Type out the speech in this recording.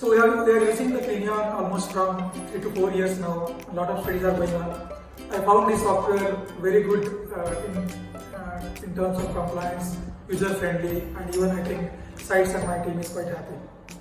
So they are using the Clinion almost from 3 to 4 years now. A lot of studies are going on. I found this software very good in terms of compliance, user friendly, and even I think sites and my team is quite happy.